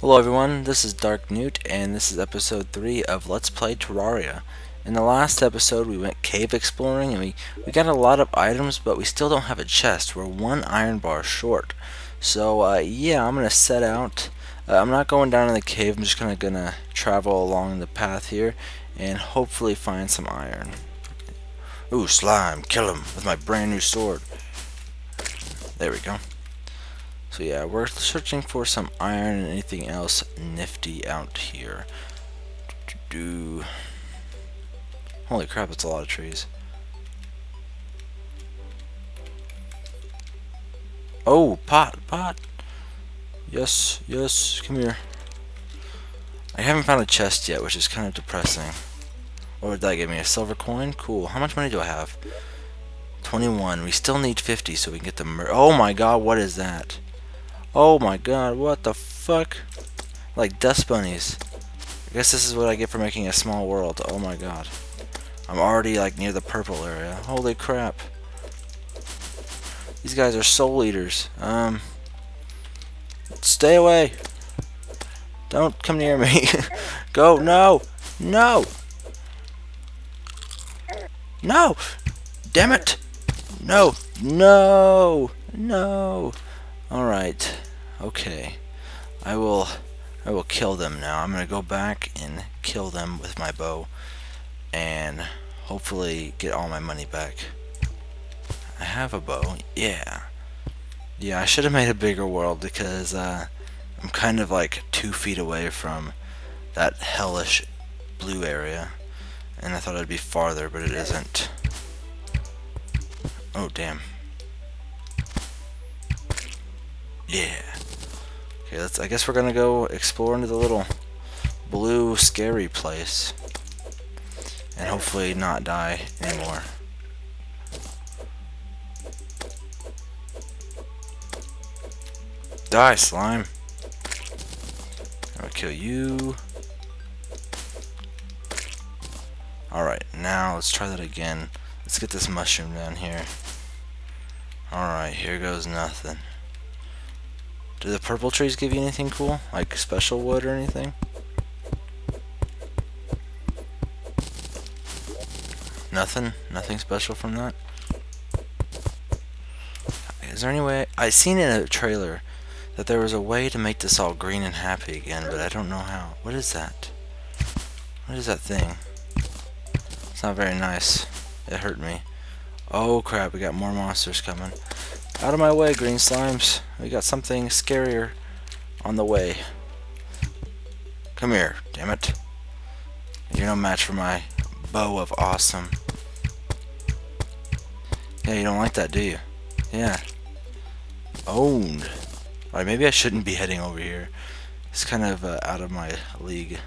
Hello everyone, this is Dark Newt, and this is episode 3 of Let's Play Terraria. In the last episode we went cave exploring and we got a lot of items, but we still don't have a chest. We're one iron bar short. So yeah, I'm going to set out. I'm not going down in the cave, I'm just kind of going to travel along the path here and hopefully find some iron. Ooh, slime, kill him with my brand new sword. There we go. So yeah, we're searching for some iron and anything else nifty out here. Holy crap, that's a lot of trees. Oh, pot. Yes, come here. I haven't found a chest yet, which is kind of depressing. What would that give me, a silver coin? Cool. How much money do I have? 21. We still need 50 so we can get the oh my god, what is that? Oh my god, what the fuck? Like dust bunnies. I guess this is what I get for making a small world. Oh my god. I'm already like near the purple area. Holy crap. These guys are soul eaters. Stay away. Don't come near me. Go, no. Damn it. No. Alright, okay. I will kill them now. I'm gonna go back and kill them with my bow and hopefully get all my money back. I have a bow, yeah. Yeah, I should have made a bigger world because I'm kind of like 2 feet away from that hellish blue area. And I thought it'd be farther, but it isn't. Oh damn. Yeah. Okay, I guess we're gonna go explore into the little blue scary place. And hopefully not die anymore. Die, slime. I'll kill you. Alright, now let's try that again. Let's get this mushroom down here. Alright, here goes nothing. Do the purple trees give you anything cool? Like special wood or anything? Nothing? Nothing special from that? Is there any way... I seen in a trailer that there was a way to make this all green and happy again, but I don't know how. What is that? What is that thing? It's not very nice. It hurt me. Oh crap, we got more monsters coming. Out of my way, green slimes. We got something scarier on the way. Come here, damn it. You're no match for my bow of awesome. Yeah, you don't like that, do you? Yeah. Owned. Alright, maybe I shouldn't be heading over here. It's kind of out of my league.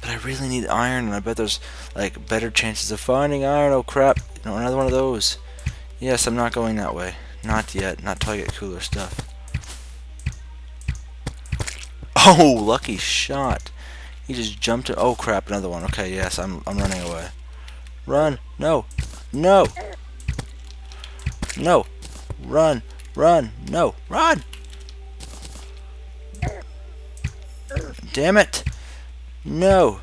But I really need iron, and I bet there's like better chances of finding iron. Oh crap, you know, another one of those. Yes, I'm not going that way. Not yet, not till I get cooler stuff. Oh, lucky shot. He just jumped it. Oh crap, another one. Okay, yes, I'm running away. Run. No. Run. No. Run. Damn it. No.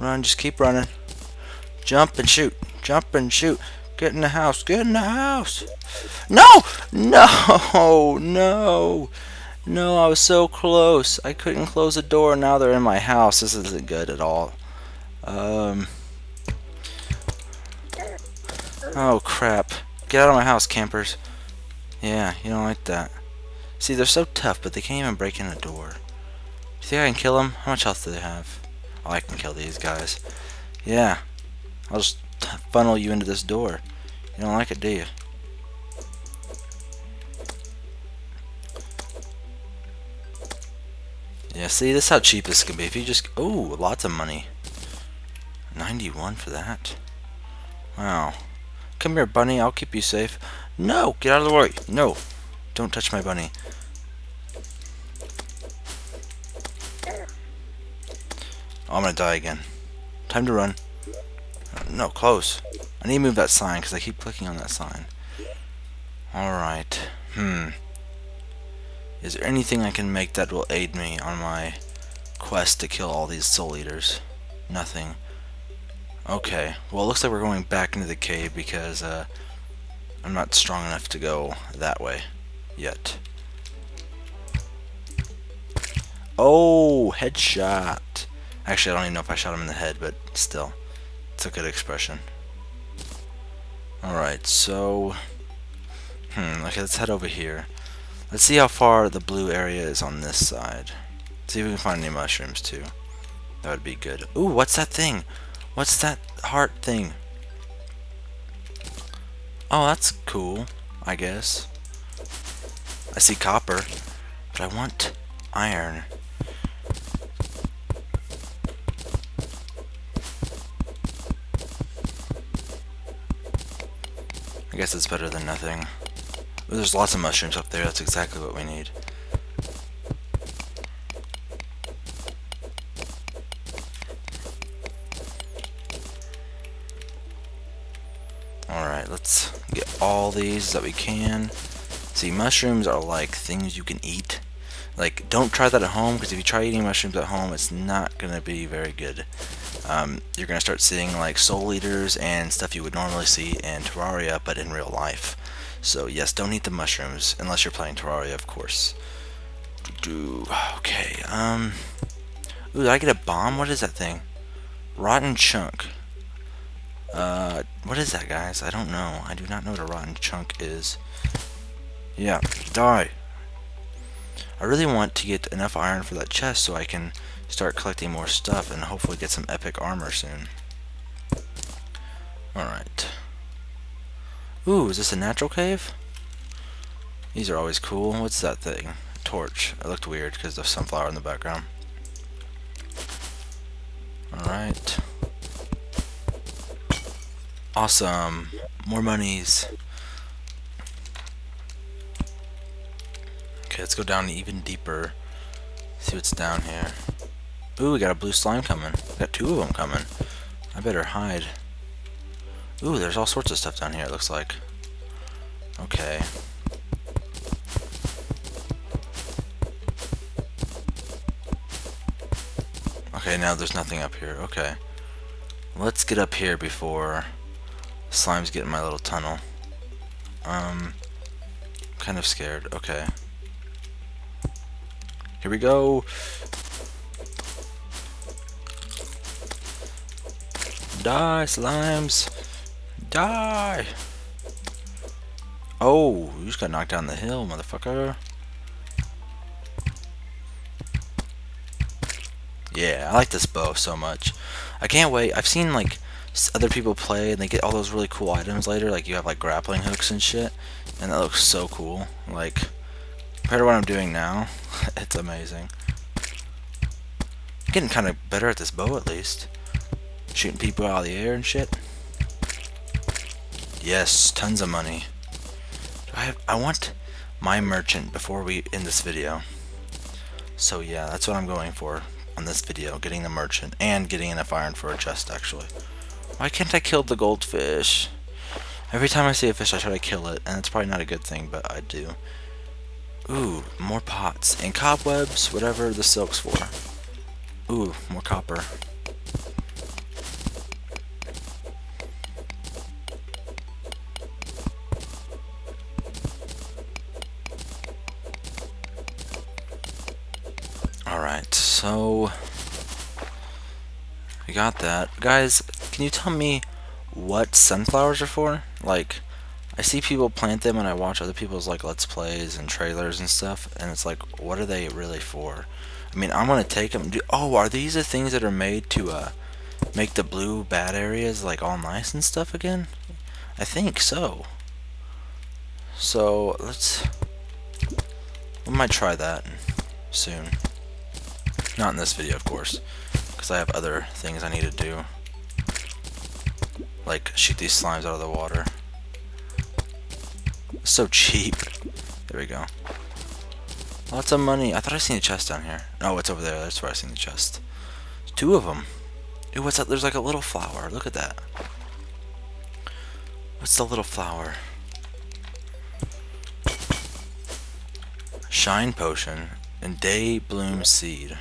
Run, just keep running. Jump and shoot. Get in the house. No, I was so close. I couldn't close the door. Now they're in my house. This isn't good at all. Oh crap. Get out of my house, campers. Yeah, you don't like that. See, they're so tough, but they can't even break in a door. Do you think I can kill them? How much health do they have? Oh, I can kill these guys. Yeah. I'll just funnel you into this door. You don't like it, do you? Yeah, see, this is how cheap this can be. If you just... Ooh, lots of money. 91 for that. Wow. Come here, bunny. I'll keep you safe. No! Get out of the way! No! Don't touch my bunny. Oh, I'm gonna die again. Time to run. No, close. I need to move that sign because I keep clicking on that sign. Alright. Is there anything I can make that will aid me on my quest to kill all these soul eaters? Nothing. Okay, well it looks like we're going back into the cave because I'm not strong enough to go that way yet. Oh, headshot! Actually, I don't even know if I shot him in the head, but still, it's a good expression. Alright, so... okay, let's head over here. Let's see how far the blue area is on this side. See if we can find any mushrooms, too. That would be good. Ooh, what's that thing? What's that heart thing? Oh, that's cool, I guess. I see copper, but I want iron. I guess it's better than nothing. There's lots of mushrooms up there, that's exactly what we need. Alright, let's get all these that we can. See, mushrooms are like things you can eat. Like, don't try that at home, because if you try eating mushrooms at home, it's not going to be very good. You're going to start seeing like soul eaters and stuff you would normally see in Terraria, but in real life. So yes, don't eat the mushrooms, unless you're playing Terraria, of course. Okay, ooh, did I get a bomb? What is that thing? Rotten chunk. What is that, guys? I don't know. I do not know what a rotten chunk is. Yeah, die! I really want to get enough iron for that chest so I can start collecting more stuff and hopefully get some epic armor soon. Alright. Ooh, is this a natural cave? These are always cool. What's that thing? Torch. It looked weird because there's sunflower in the background. Alright. Awesome. More monies. Okay, let's go down even deeper. See what's down here. Ooh, we got a blue slime coming. We got two of them coming. I better hide. Ooh, there's all sorts of stuff down here, it looks like. Okay. Okay, now there's nothing up here. Okay. Let's get up here before slimes get in my little tunnel. I'm kind of scared. Okay. Here we go! Die, slimes! Die! Oh, you just got knocked down the hill, motherfucker. Yeah, I like this bow so much. I can't wait. I've seen like other people play and they get all those really cool items later, like you have like grappling hooks and shit, and that looks so cool. Like, compared to what I'm doing now, it's amazing. I'm getting kind of better at this bow at least. Shooting people out of the air and shit. Yes, tons of money. I want my merchant before we end this video. So yeah, that's what I'm going for on this video, getting the merchant and getting enough iron for a chest actually. Why can't I kill the goldfish? Every time I see a fish I try to kill it, and it's probably not a good thing, but I do. Ooh, more pots and cobwebs, whatever the silk's for. Ooh, more copper. Alright, so we got that. Guys, can you tell me what sunflowers are for? Like, I see people plant them and I watch other people's like Let's Plays and trailers and stuff, and it's like, what are they really for? I mean, I'm gonna take them. Oh, are these the things that are made to make the blue bad areas like all nice and stuff again? I think so. So, we might try that soon. Not in this video, of course, because I have other things I need to do, like shoot these slimes out of the water. So cheap. There we go. Lots of money. I thought I seen a chest down here. No, it's over there. That's where I seen the chest. There's two of them. Ooh, what's that? There's like a little flower. Look at that. What's the little flower? Shine Potion, and Day Bloom Seed.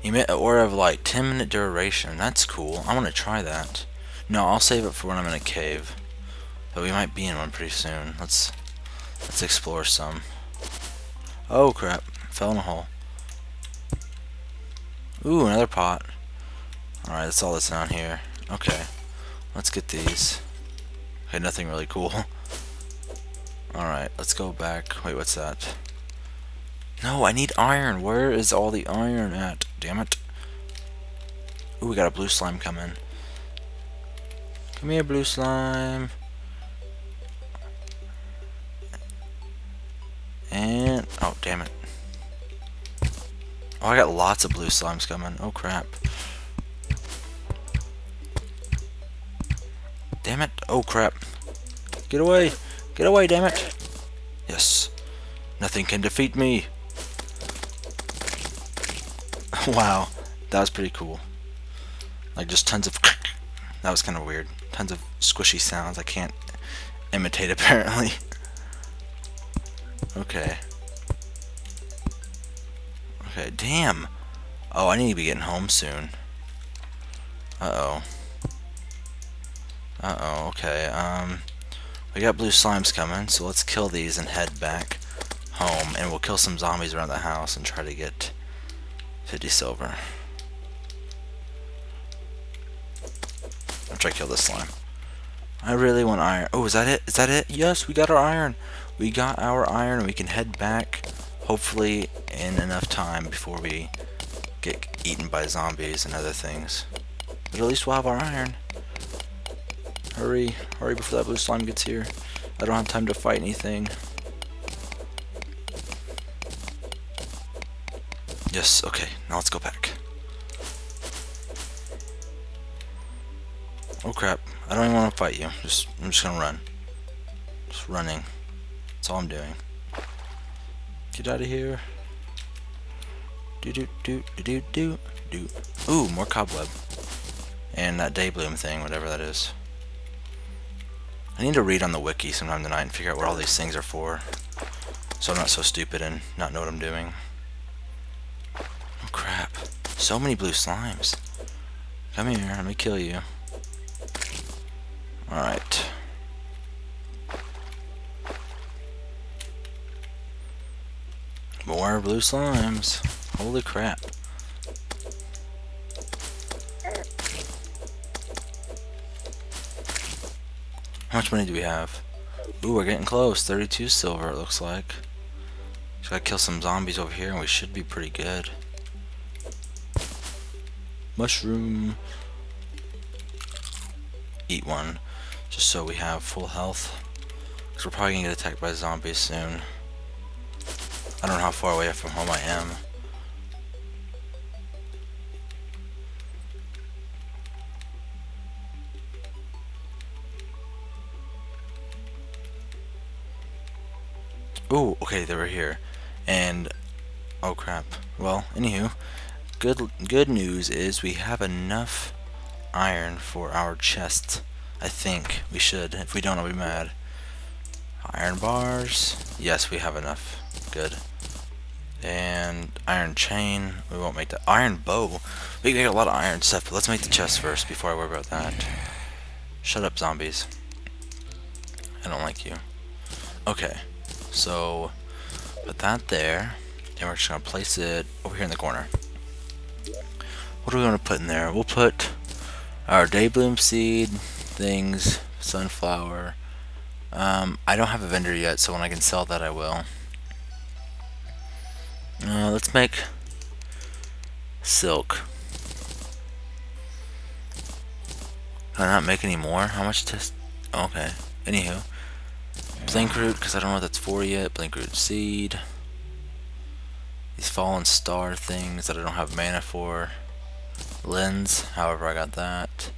Emit an aura of light, 10-minute duration. That's cool. I want to try that. No, I'll save it for when I'm in a cave. But we might be in one pretty soon. Let's explore some. Oh crap! Fell in a hole. Ooh, another pot. All right, that's all that's down here. Okay, let's get these. Okay, nothing really cool. All right, let's go back. Wait, what's that? No, I need iron. Where is all the iron at? Damn it! Ooh, we got a blue slime coming. Come here, blue slime. And oh, damn it. Oh, I got lots of blue slimes coming. Oh, crap. Damn it. Oh, crap. Get away. Get away, damn it. Yes. Nothing can defeat me. Wow. That was pretty cool. Like, just tons of... That was kind of weird. Tons of squishy sounds I can't imitate, apparently. Okay. Okay, damn. Oh, I need to be getting home soon. Uh-oh. Uh-oh, okay. We got blue slimes coming, so let's kill these and head back home. And we'll kill some zombies around the house and try to get 50 silver. I'll try to kill this slime. I really want iron. Oh, is that it? Is that it? Yes, we got our iron. We got our iron, and we can head back, hopefully in enough time before we get eaten by zombies and other things. But at least we'll have our iron. Hurry, hurry before that blue slime gets here. I don't have time to fight anything. Yes, okay, now let's go back. Oh crap, I don't even want to fight you. I'm just gonna run. Just running. That's all I'm doing. Get out of here. Do. Ooh, more cobweb. And that day bloom thing, whatever that is. I need to read on the wiki sometime tonight and figure out what all these things are for, so I'm not so stupid and not know what I'm doing. Oh crap. So many blue slimes. Come here, let me kill you. Alright. More blue slimes. Holy crap. How much money do we have? Ooh, we're getting close. 32 silver, it looks like. Just gotta kill some zombies over here and we should be pretty good. Mushroom. Eat one. Just so we have full health. Because we're probably gonna get attacked by zombies soon. I don't know how far away from home I am. Ooh, okay, they were here. And, oh crap. Well, anywho, good news is we have enough iron for our chest. I think we should. If we don't, I'll be mad. Iron bars. Yes, we have enough. Good. And iron chain. We won't make that. Iron bow. We can make a lot of iron stuff, but let's make the chest first before I worry about that. Shut up, zombies. I don't like you. Okay. So, put that there. And we're just going to place it over here in the corner. What do we want to put in there? We'll put our day bloom seed things, sunflower. I don't have a vendor yet, so when I can sell that, I will. Let's make silk. Can I not make any more? How much does... Okay. Anywho. Blinkroot, because I don't know what that's for yet. Blinkroot seed. These fallen star things that I don't have mana for. Lens, however I got that.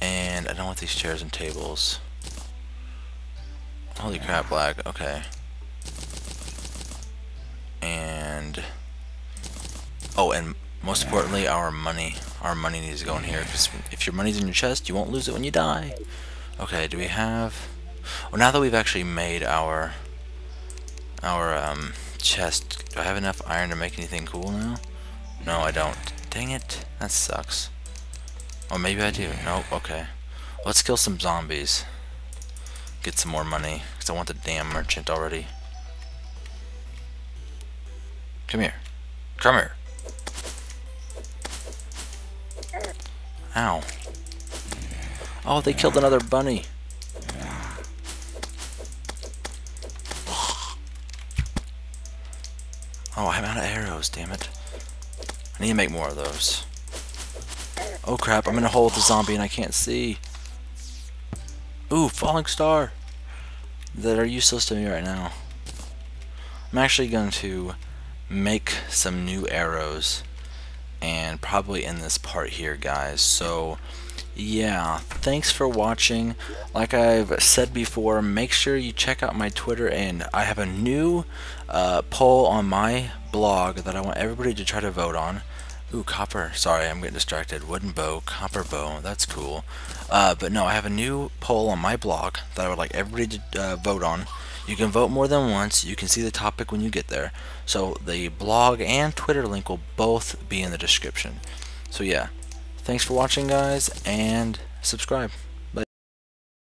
And I don't want these chairs and tables. Holy crap, lag. Okay. And oh, and most importantly, our money. Our money needs to go in here, because if your money's in your chest, you won't lose it when you die. Okay, do we have... Well, now that we've actually made our our chest. Do I have enough iron to make anything cool now? No, I don't. Dang it. That sucks. Or maybe I do. Nope, okay. Let's kill some zombies. Get some more money, because I want the damn merchant already. Come here. Come here. Ow. Oh, they killed another bunny. Oh, I'm out of arrows, damn it. I need to make more of those. Oh crap, I'm in a hole with a zombie and I can't see. Ooh, falling star! That are useless to me right now. I'm actually going to make some new arrows and probably end this part here, guys. So yeah, thanks for watching. Like I've said before, make sure you check out my Twitter, and I have a new poll on my blog that I want everybody to try to vote on. Ooh, copper. Sorry, I'm getting distracted. Wooden bow, copper bow. That's cool. But no, I have a new poll on my blog that I would like everybody to vote on. You can vote more than once. You can see the topic when you get there. So the blog and Twitter link will both be in the description. So yeah, thanks for watching, guys, and subscribe.